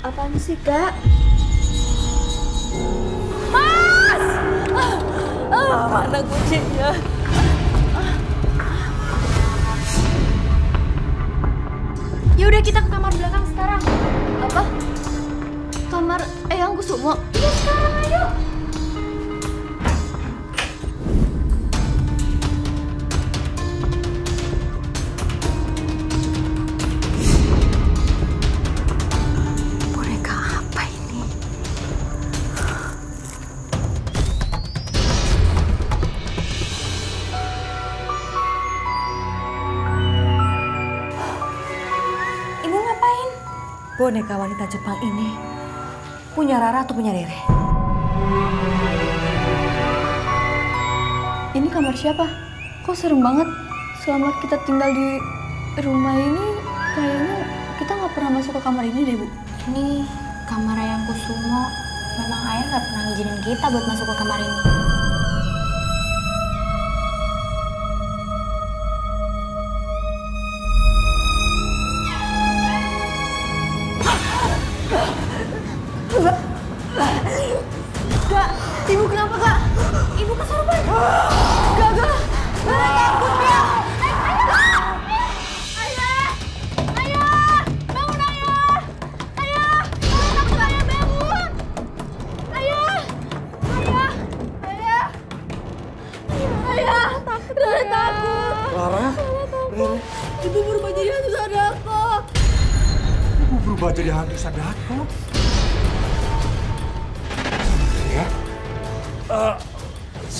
Apaan sih, Kak? Mas! Mana kucingnya? Ya udah, kita ke kamar belakang sekarang. Apa? Kamar Eyang Kusumo? Iya, sekarang ayo. Boneka wanita Jepang ini punya Rara atau punya Rere? Ini kamar siapa? Kok serem banget? Selama kita tinggal di rumah ini, kayaknya kita nggak pernah masuk ke kamar ini deh, Bu. Ini kamar Eyang Kusumo. Memang Ayah nggak pernah ngizinin kita buat masuk ke kamar ini.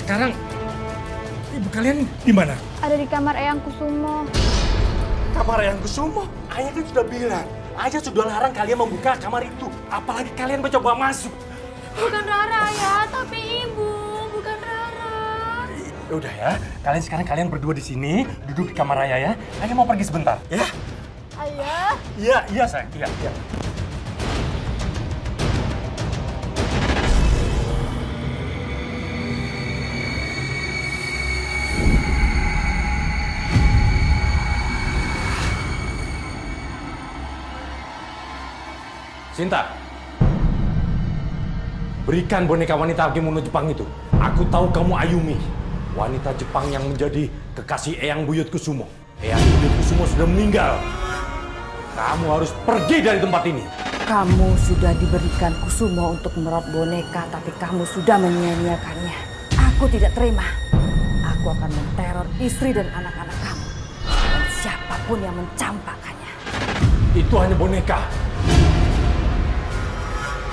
Sekarang ibu kalian di mana? Ada di kamar Eyang Kusumo. Kamar Eyang Kusumo? Ayah kan sudah bilang, Ayah sudah larang kalian membuka kamar itu. Apalagi kalian mencoba masuk. Bukan Rara ya, tapi ibu, bukan Rara. Udah ya, sekarang kalian berdua di sini, duduk di kamar Ayah ya. Ayah mau pergi sebentar, ya? Ayah? Iya sayang, iya. Sinta, berikan boneka wanita kimono Jepang itu. Aku tahu kamu Ayumi, wanita Jepang yang menjadi kekasih Eyang Buyut Kusumo. Eyang Buyut Kusumo sudah meninggal. Kamu harus pergi dari tempat ini. Kamu sudah diberikan Kusumo untuk merawat boneka, tapi kamu sudah menyia-nyiakannya. Aku tidak terima. Aku akan menteror istri dan anak-anak kamu. Dan siapapun yang mencampakannya. Itu hanya boneka.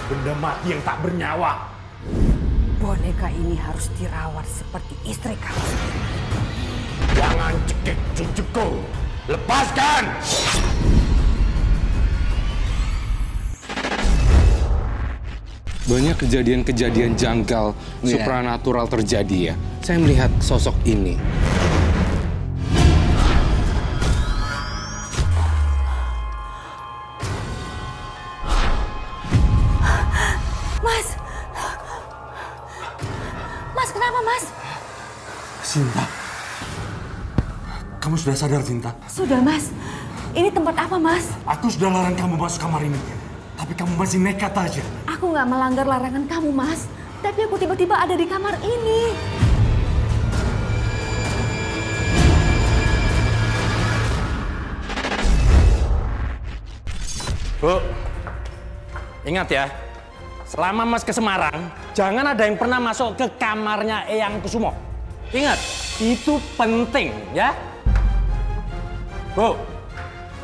Benda mati yang tak bernyawa. Boneka ini harus dirawat seperti istri kamu. Jangan cekik cucuku. Lepaskan! Banyak kejadian-kejadian janggal, supranatural terjadi ya. Saya melihat sosok ini. Sinta, kamu sudah sadar, Sinta? Sudah, Mas. Ini tempat apa, Mas? Aku sudah larang kamu masuk kamar ini, tapi kamu masih nekat aja. Aku nggak melanggar larangan kamu, Mas. Tapi aku tiba-tiba ada di kamar ini. Bu, ingat ya, selama Mas ke Semarang, jangan ada yang pernah masuk ke kamarnya Eyang Kusumo. Ingat, itu penting, ya? Bu,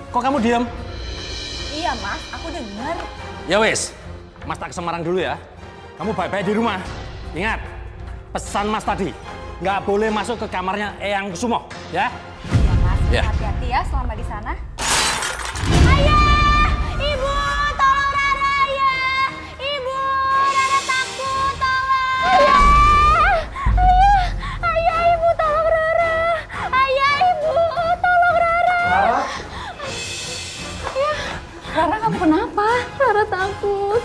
kok kamu diam? Iya, Mas. Aku dengar. Ya wis, Mas tak ke Semarang dulu ya. Kamu baik-baik di rumah. Ingat, pesan Mas tadi. Nggak boleh masuk ke kamarnya Eyang Kusumo, ya? Iya, Mas. Ya. Hati-hati ya selama di sana. Ayah! Ibu! Tolong Rara, Ayah! Ibu! Rara takut, tolong! Ayah! Rara, kamu kenapa? Rara takut.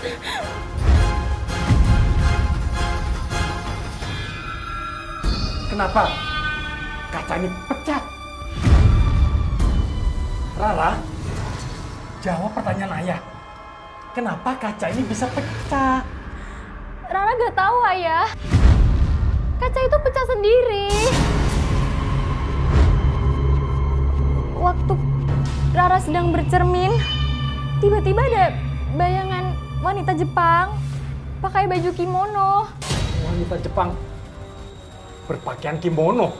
Kenapa? Kaca ini pecah. Rara, jawab pertanyaan Ayah. Kenapa kaca ini bisa pecah? Rara gak tahu, Ayah. Kaca itu pecah sendiri. Waktu Rara sedang bercermin, tiba-tiba ada bayangan wanita Jepang pakai baju kimono. Wanita Jepang berpakaian kimono?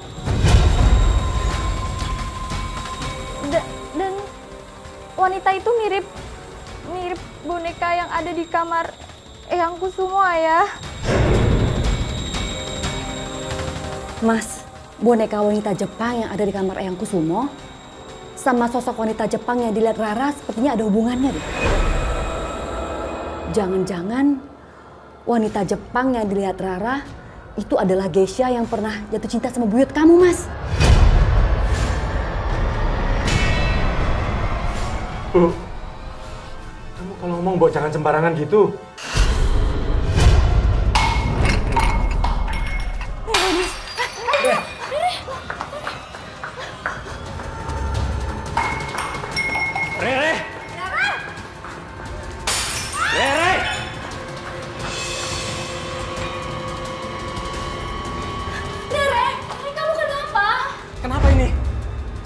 Dan wanita itu mirip boneka yang ada di kamar Eyang Kusumo, Ayah. Mas, boneka wanita Jepang yang ada di kamar Eyang Kusumo sama sosok wanita Jepang yang dilihat Rara sepertinya ada hubungannya deh. Jangan-jangan wanita Jepang yang dilihat Rara itu adalah Geisha yang pernah jatuh cinta sama buyut kamu, Mas. Kamu kalau ngomong Mbok jangan sembarangan gitu.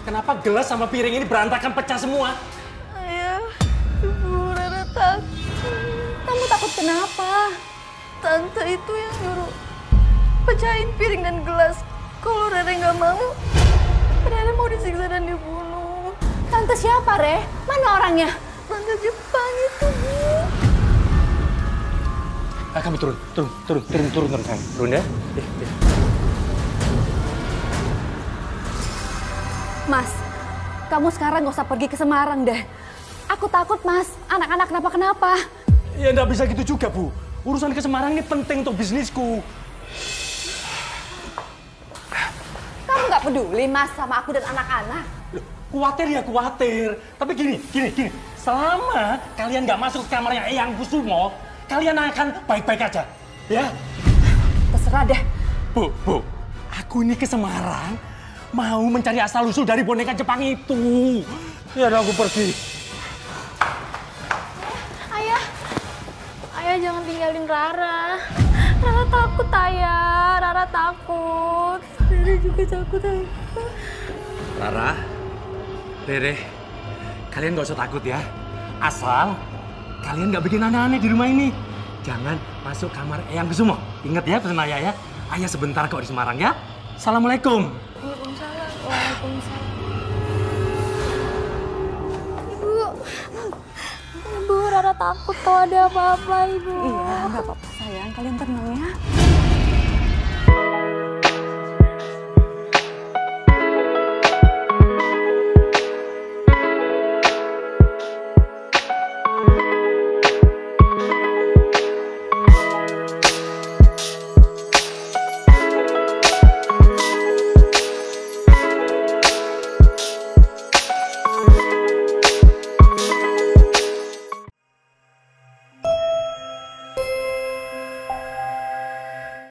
Kenapa gelas sama piring ini berantakan pecah semua? Ayah, Ibu Rara takut. Kamu takut kenapa? Tante itu yang nyuruh pecahin piring dan gelas. Kalau Rara nggak mau, Rara mau disiksa dan dibunuh. Tante siapa, Re? Mana orangnya? Tante Jepang itu, Bu. Kamu turun ya. Mas, kamu sekarang nggak usah pergi ke Semarang deh. Aku takut, Mas. Anak-anak kenapa-kenapa. Ya nggak bisa gitu juga, Bu. Urusan ke Semarang ini penting untuk bisnisku. Kamu nggak peduli, Mas, sama aku dan anak-anak? Kuatir ya kuatir. Tapi gini. Selama kalian nggak masuk ke kamarnya Eyang Kusumo, kalian akan baik-baik aja. Ya? Terserah deh. Bu. Aku ini ke Semarang. Mau mencari asal-usul dari boneka Jepang itu. Ya udah, aku pergi. Ayah jangan tinggalin Rara. Rara takut, Ayah. Rara takut. Rere juga takut, Ayah. Rara, Rere, kalian gak usah takut ya. Asal kalian gak bikin aneh-aneh di rumah ini. Jangan masuk kamar Eyang Kusumo. Ingat ya pesan Ayah ya. Ayah sebentar kok di Semarang ya. Assalamualaikum. Ibu Rara takut kalau ada apa-apa, Ibu. Iya, nggak apa-apa sayang, kalian tenang ya.